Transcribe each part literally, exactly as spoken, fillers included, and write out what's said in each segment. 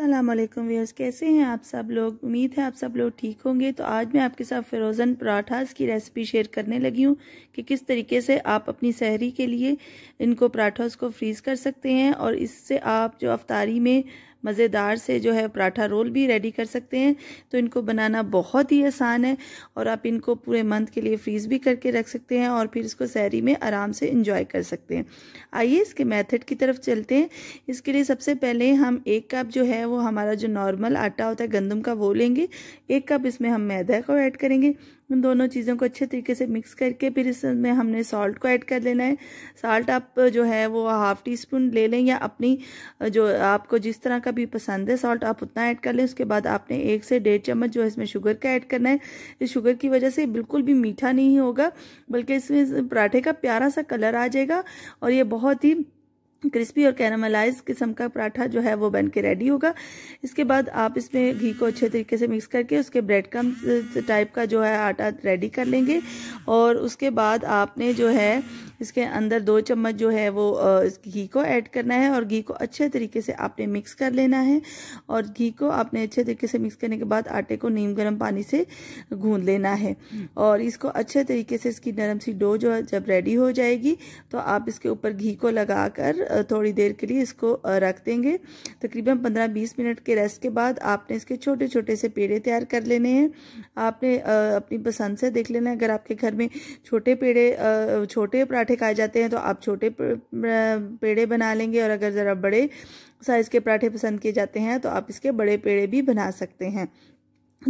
अस्सलाम वालेकुम व्यूअर्स, कैसे हैं आप सब लोग। उम्मीद है आप सब लोग ठीक होंगे। तो आज मैं आपके साथ फ्रोज़न पराठास की रेसिपी शेयर करने लगी हूँ कि किस तरीके से आप अपनी सहरी के लिए इनको पराठास को फ्रीज़ कर सकते हैं और इससे आप जो अफ्तारी में मज़ेदार से जो है पराठा रोल भी रेडी कर सकते हैं। तो इनको बनाना बहुत ही आसान है और आप इनको पूरे मंथ के लिए फ्रीज़ भी करके रख सकते हैं और फिर इसको सहरी में आराम से इंजॉय कर सकते हैं। आइए इसके मेथड की तरफ चलते हैं। इसके लिए सबसे पहले हम एक कप जो है वो हमारा जो नॉर्मल आटा होता है गंदम का वो लेंगे, एक कप इसमें हम मैदा को ऐड करेंगे। इन दोनों चीज़ों को अच्छे तरीके से मिक्स करके फिर इसमें हमने सॉल्ट को ऐड कर लेना है। साल्ट आप जो है वो हाफ़ टी स्पून ले लें या अपनी जो आपको जिस तरह का भी पसंद है सॉल्ट आप उतना ऐड कर लें। उसके बाद आपने एक से डेढ़ चम्मच जो है इसमें शुगर का ऐड करना है। इस शुगर की वजह से बिल्कुल भी मीठा नहीं होगा बल्कि इसमें पराठे का प्यारा सा कलर आ जाएगा और ये बहुत ही क्रिस्पी और कैरामलाइज किस्म का पराठा जो है वो बनके रेडी होगा। इसके बाद आप इसमें घी को अच्छे तरीके से मिक्स करके उसके ब्रेड क्रम्स टाइप का जो है आटा रेडी कर लेंगे और उसके बाद आपने जो है इसके अंदर दो चम्मच जो है वो घी को ऐड करना है और घी को अच्छे तरीके से आपने मिक्स कर लेना है। और घी को आपने अच्छे तरीके से मिक्स करने के बाद आटे को नीम गर्म पानी से गूंद लेना है और इसको अच्छे तरीके से इसकी नरम सी डो जो है जब रेडी हो जाएगी तो आप इसके ऊपर घी को लगा कर थोड़ी देर के लिए इसको रख देंगे। तकरीबन पंद्रह बीस मिनट के रेस्ट के बाद आपने इसके छोटे छोटे से पेड़े तैयार कर लेने हैं। आपने अपनी पसंद से देख लेना है। अगर आपके घर में छोटे पेड़े छोटे पराठे खाए जाते हैं तो आप छोटे पेड़े बना लेंगे और अगर ज़रा बड़े साइज़ के पराठे पसंद किए जाते हैं तो आप इसके बड़े पेड़े भी बना सकते हैं।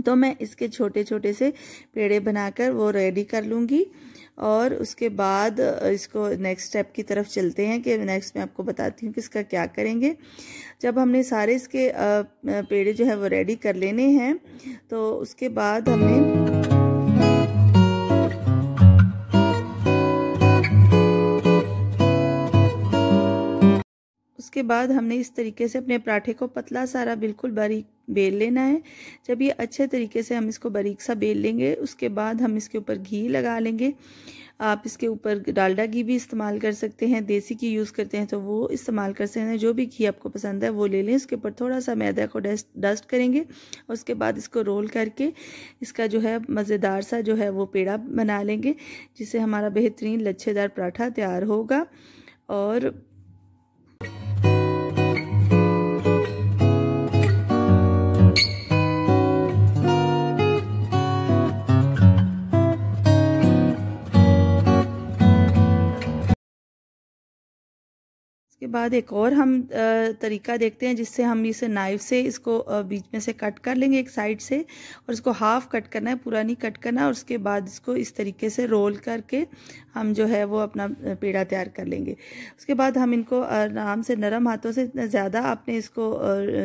तो मैं इसके छोटे छोटे से पेड़े बनाकर वो रेडी कर लूँगी और उसके बाद इसको नेक्स्ट स्टेप की तरफ चलते हैं कि नेक्स्ट मैं आपको बताती हूँ कि इसका क्या करेंगे। जब हमने सारे इसके पेड़े जो है वो रेडी कर लेने हैं तो उसके बाद हमने उसके बाद हमने इस तरीके से अपने पराठे को पतला सारा बिल्कुल बारीक बेल लेना है। जब ये अच्छे तरीके से हम इसको बारीक सा बेल लेंगे उसके बाद हम इसके ऊपर घी लगा लेंगे। आप इसके ऊपर डालडा घी भी इस्तेमाल कर सकते हैं, देसी घी यूज़ करते हैं तो वो इस्तेमाल कर सकते हैं, जो भी घी आपको पसंद है वो ले लें। उसके ऊपर थोड़ा सा मैदा को डस्ट डस्ट करेंगे और उसके बाद इसको रोल करके इसका जो है मज़ेदार सा जो है वो पेड़ा बना लेंगे जिससे हमारा बेहतरीन लच्छेदार पराठा तैयार होगा। और के बाद एक और हम तरीका देखते हैं जिससे हम इसे नाइफ से इसको बीच में से कट कर लेंगे एक साइड से और इसको हाफ कट करना है, पूरा नहीं कट करना। और उसके बाद इसको इस तरीके से रोल करके हम जो है वो अपना पेड़ा तैयार कर लेंगे। उसके बाद हम इनको आराम से नरम हाथों से, इतना ज़्यादा आपने इसको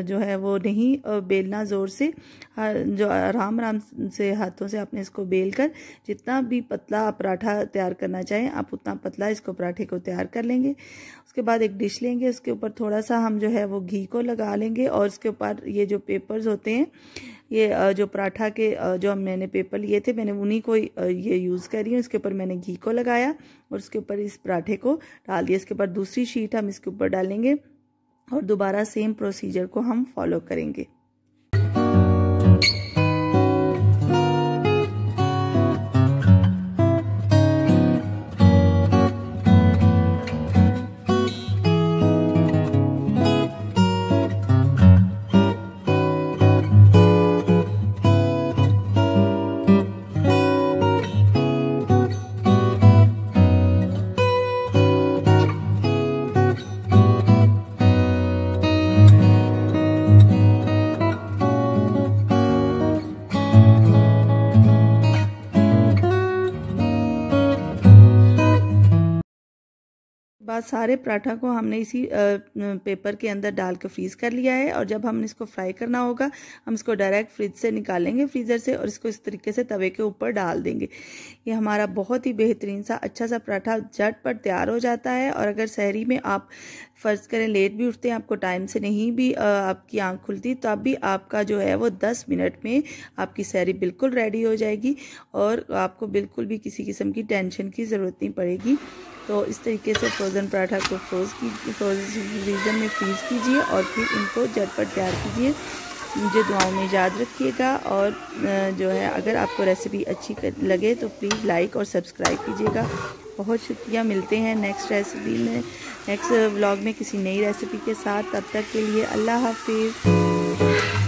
जो है वो नहीं बेलना ज़ोर से, जो आराम आराम से हाथों से आपने इसको बेल कर जितना भी पतला पराठा तैयार करना चाहें आप उतना पतला इसको पराठे को तैयार कर लेंगे। उसके बाद एक डिश लेंगे, उसके ऊपर थोड़ा सा हम जो है वो घी को लगा लेंगे और उसके ऊपर ये जो पेपर्स होते हैं, ये जो पराठा के जो हम मैंने पेपर लिए थे मैंने उन्हीं को ये यूज़ करी हूँ। इसके ऊपर मैंने घी को लगाया और उसके ऊपर इस पराठे को डाल दिया। इसके ऊपर दूसरी शीट हम इसके ऊपर डालेंगे और दोबारा सेम प्रोसीजर को हम फॉलो करेंगे। बाद सारे पराठा को हमने इसी पेपर के अंदर डाल के फ्रीज़ कर लिया है और जब हम इसको फ्राई करना होगा हम इसको डायरेक्ट फ्रिज से निकालेंगे फ्रीज़र से और इसको इस तरीके से तवे के ऊपर डाल देंगे। ये हमारा बहुत ही बेहतरीन सा अच्छा सा पराठा झटपट तैयार हो जाता है। और अगर सहरी में आप फ़र्ज़ करें लेट भी उठते हैं, आपको टाइम से नहीं भी आपकी आंख खुलती, तब भी आपका जो है वो दस मिनट में आपकी सहरी बिल्कुल रेडी हो जाएगी और आपको बिल्कुल भी किसी किस्म की टेंशन की ज़रूरत नहीं पड़ेगी। तो इस तरीके से फ्रोज़न पराठा को फ्रोज़ की फ्रोज़न में फ्रीज़ कीजिए और फिर इनको झटपट तैयार कीजिए। मुझे दुआओं में याद रखिएगा और जो है अगर आपको रेसिपी अच्छी लगे तो प्लीज़ लाइक और सब्सक्राइब कीजिएगा। बहुत शुक्रिया, मिलते हैं नेक्स्ट रेसिपी में, नेक्स्ट व्लॉग में किसी नई रेसिपी के साथ। तब तक के लिए अल्लाह हाफिज़।